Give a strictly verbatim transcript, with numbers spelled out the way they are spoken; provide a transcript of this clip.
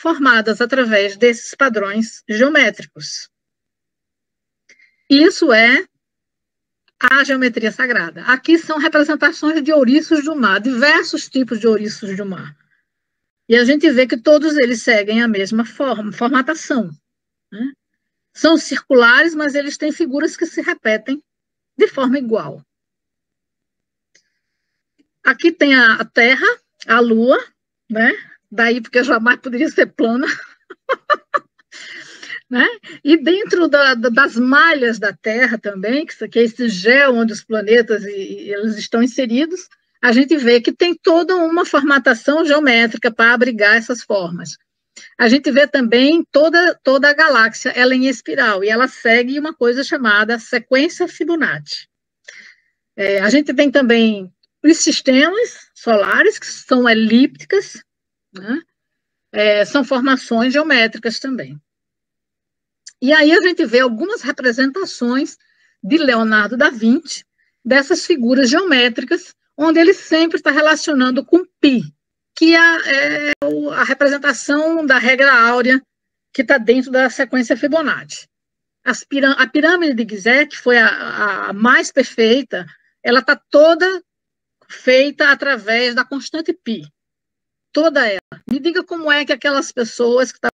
formadas através desses padrões geométricos. Isso é a geometria sagrada. Aqui são representações de ouriços do mar, diversos tipos de ouriços do mar. E a gente vê que todos eles seguem a mesma forma, formatação, né? São circulares, mas eles têm figuras que se repetem de forma igual. Aqui tem a Terra, a Lua, né? Daí porque jamais poderia ser plana. Né? E dentro da, da, das malhas da Terra também, que, que é esse gel onde os planetas e, e eles estão inseridos, a gente vê que tem toda uma formatação geométrica para abrigar essas formas. A gente vê também toda, toda a galáxia, ela em espiral, e ela segue uma coisa chamada sequência Fibonacci. É, a gente tem também os sistemas solares, que são elípticas, né? É, são formações geométricas também. E aí a gente vê algumas representações de Leonardo da Vinci, dessas figuras geométricas, onde ele sempre está relacionando com pi, que é a representação da regra áurea que está dentro da sequência Fibonacci. As pirâ a pirâmide de Gizé, que foi a, a mais perfeita, ela está toda feita através da constante pi. Toda ela. Me diga como é que aquelas pessoas que estavam